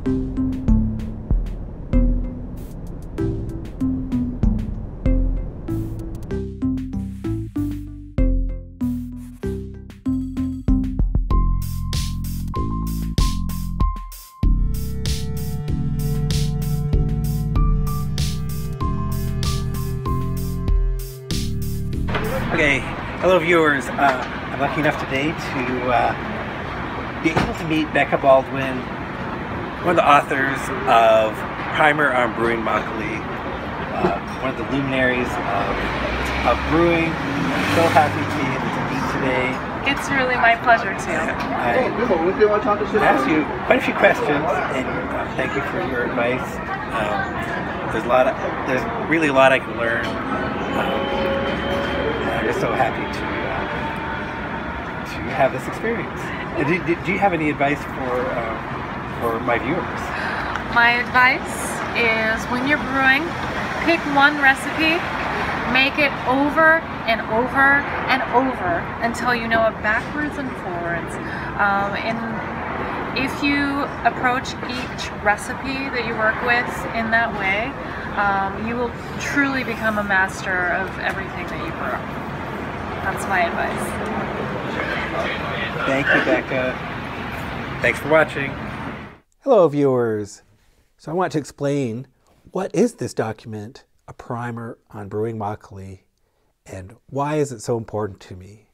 Okay, hello viewers. I'm lucky enough today to be able to meet Becca Baldwin, one of the authors of Primer on Brewing Makgeolli, one of the luminaries of brewing. I'm so happy to meet today. It's really my pleasure too. I asked you quite a few questions, and thank you for your advice. There's really a lot I can learn. Just so happy to have this experience. Do you have any advice for my viewers? My advice is, when you're brewing, pick one recipe, make it over and over and over until you know it backwards and forwards. And if you approach each recipe that you work with in that way, you will truly become a master of everything that you brew. That's my advice. Thank you, Becca. Thanks for watching. Hello, viewers. So I want to explain, what is this document, A Primer on Brewing Makgeolli, and why is it so important to me?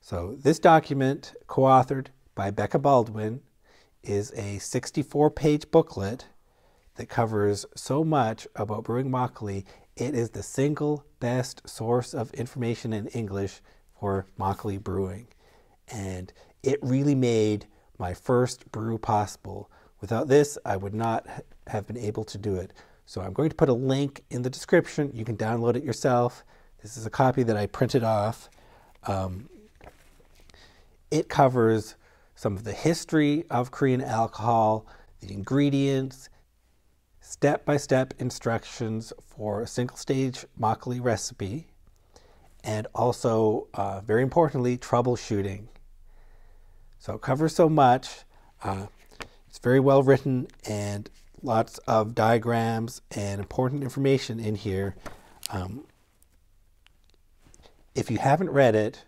So this document, co-authored by Becca Baldwin, is a 64-page booklet that covers so much about brewing makgeolli. It is the single best source of information in English for makgeolli brewing. And it really made my first brew possible. Without this, I would not have been able to do it. So I'm going to put a link in the description. You can download it yourself. This is a copy that I printed off. It covers some of the history of Korean alcohol, the ingredients, step-by-step instructions for a single-stage makgeolli recipe, and also, very importantly, troubleshooting. So it covers so much. It's very well written, and lots of diagrams and important information in here. If you haven't read it,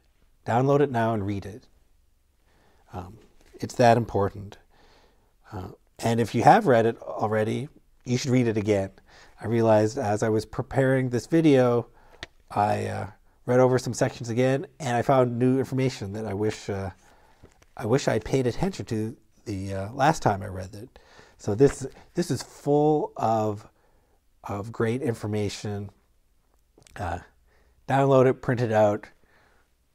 download it now and read it. It's that important. And if you have read it already, you should read it again. I realized as I was preparing this video, I read over some sections again, and I found new information that I wish I paid attention to the last time I read it. So this is full of great information. Download it, print it out,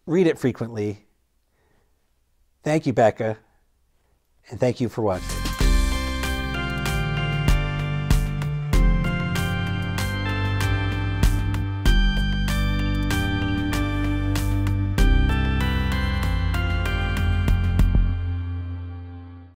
read it frequently. Thank you, Becca, and thank you for watching.